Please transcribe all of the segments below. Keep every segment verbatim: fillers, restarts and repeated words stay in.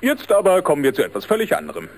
Jetzt aber kommen wir zu etwas völlig anderem.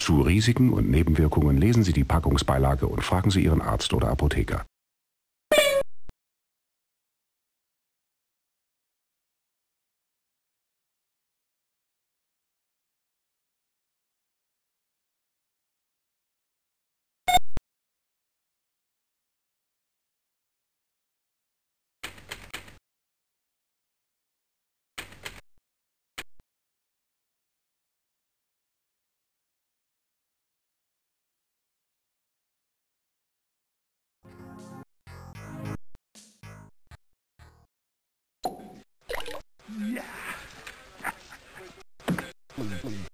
Zu Risiken und Nebenwirkungen lesen Sie die Packungsbeilage und fragen Sie Ihren Arzt oder Apotheker. Yeah.